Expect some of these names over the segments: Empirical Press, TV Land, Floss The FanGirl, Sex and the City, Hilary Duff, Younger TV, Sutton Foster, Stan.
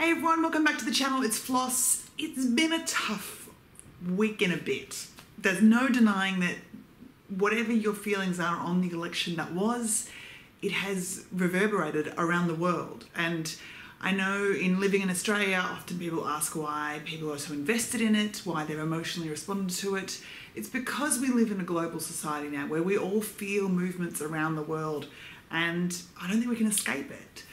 Hey everyone, welcome back to the channel. It's Floss. It's been a tough week and a bit. There's no denying that whatever your feelings are on the election that was, it has reverberated around the world. And I know in living in Australia, often people ask why people are so invested in it, why they're emotionally responding to it. It's because we live in a global society now where we all feel movements around the world, and I don't think we can escape it.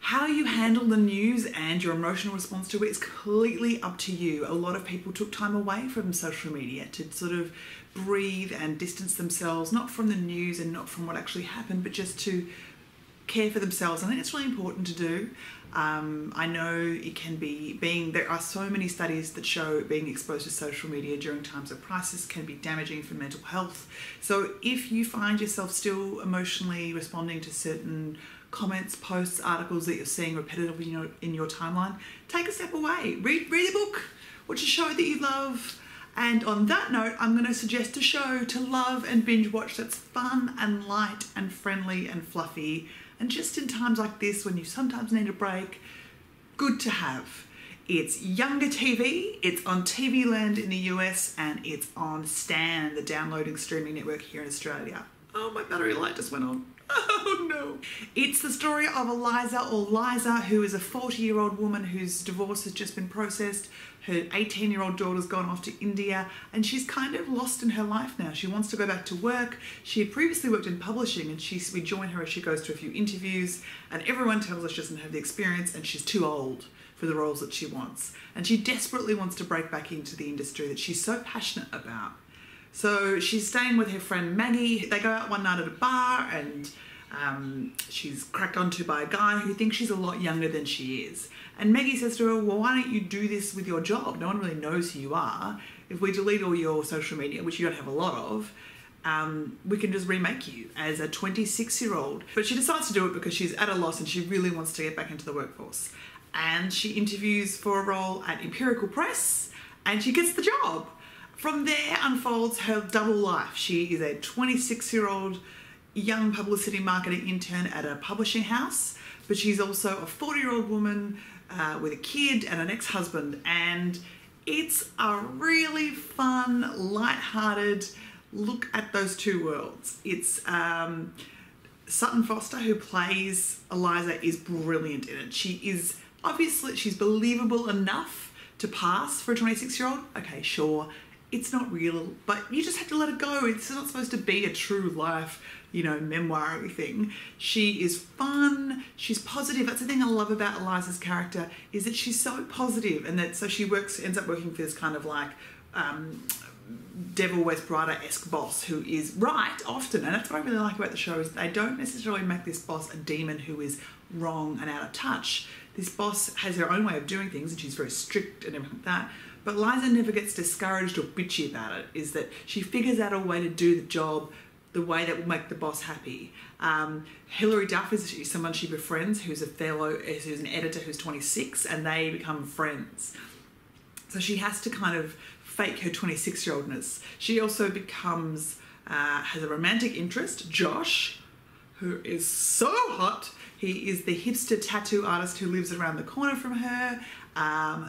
How you handle the news and your emotional response to it is completely up to you. A lot of people took time away from social media to sort of breathe and distance themselves, not from the news and not from what actually happened, but just to care for themselves. I think it's really important to do. I know it can be, there are so many studies that show being exposed to social media during times of crisis can be damaging for mental health. So if you find yourself still emotionally responding to certain comments, posts, articles that you're seeing repetitively in your timeline, take a step away, read a book, watch a show that you love. And on that note, I'm going to suggest a show to love and binge watch that's fun and light and friendly and fluffy. And just in times like this, when you sometimes need a break, good to have. It's Younger TV, it's on TV Land in the US, and it's on Stan, the downloading streaming network here in Australia. Oh, my battery light just went on. Oh no. It's the story of Eliza, or Liza, who is a 40-year-old woman whose divorce has just been processed. Her 18-year-old daughter's gone off to India, and she's kind of lost in her life now. She wants to go back to work. She had previously worked in publishing, and we join her as she goes to a few interviews, and everyone tells her she doesn't have the experience and she's too old for the roles that she wants. And she desperately wants to break back into the industry that she's so passionate about. So she's staying with her friend Maggie. They go out one night at a bar, and she's cracked onto by a guy who thinks she's a lot younger than she is. And Maggie says to her, well, why don't you do this with your job? No one really knows who you are. If we delete all your social media, which you don't have a lot of, we can just remake you as a 26-year-old. But she decides to do it because she's at a loss and she really wants to get back into the workforce. And she interviews for a role at Empirical Press, and she gets the job. From there unfolds her double life. She is a 26-year-old young publicity marketing intern at a publishing house, but she's also a 40-year-old woman with a kid and an ex-husband. And it's a really fun, light-hearted look at those two worlds. It's Sutton Foster, who plays Eliza, is brilliant in it. She is obviously, she's believable enough to pass for a 26-year-old. Okay, sure. It's not real, but you just have to let it go. It's not supposed to be a true life, you know, memoir thing. She is fun. She's positive. That's the thing I love about Eliza's character, is that she's so positive, and that so she ends up working for this kind of like Devil Wears Prada-esque boss who is right often. And that's what I really like about the show, is they don't necessarily make this boss a demon who is wrong and out of touch. This boss has her own way of doing things, and she's very strict and everything like that. But Liza never gets discouraged or bitchy about it, is that she figures out a way to do the job the way that will make the boss happy. Hilary Duff is someone she befriends, who's an editor who's 26, and they become friends. So she has to kind of fake her 26-year-oldness. She also becomes, has a romantic interest, Josh, who is so hot. He is the hipster tattoo artist who lives around the corner from her.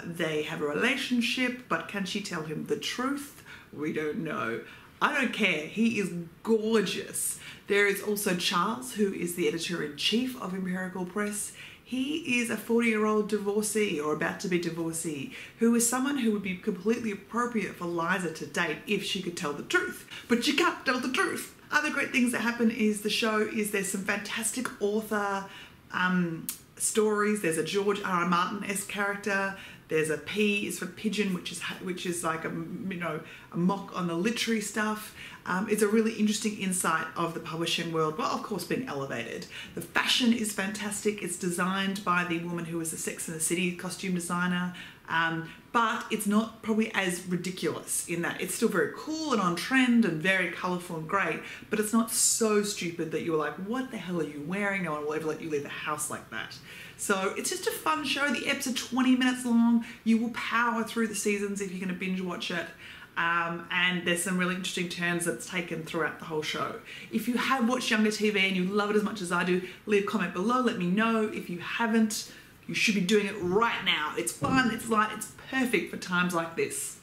They have a relationship, but can she tell him the truth? We don't know. I don't care. He is gorgeous. There is also Charles, who is the editor-in-chief of Empirical Press. He is a 40-year-old divorcee, or about to be divorcee, who is someone who would be completely appropriate for Liza to date if she could tell the truth. But she can't tell the truth. Other great things that happen is the show is there's some fantastic author stories. There's a George R. R. Martin-esque character. There's a P is for pigeon, which is like a a mock on the literary stuff. It's a really interesting insight of the publishing world. Well, of course, being elevated. The fashion is fantastic. It's designed by the woman who was the Sex and the City costume designer. But it's not probably as ridiculous in that it's still very cool and on trend and very colourful and great, but it's not so stupid that you're like, what the hell are you wearing? No one will ever let you leave the house like that. So it's just a fun show. The eps are 20 minutes long. You will power through the seasons if you're going to binge watch it. And there's some really interesting turns that's taken throughout the whole show. If you have watched Younger TV and you love it as much as I do, leave a comment below. Let me know. If you haven't, You should be doing it right now. It's fun, it's light, it's perfect for times like this.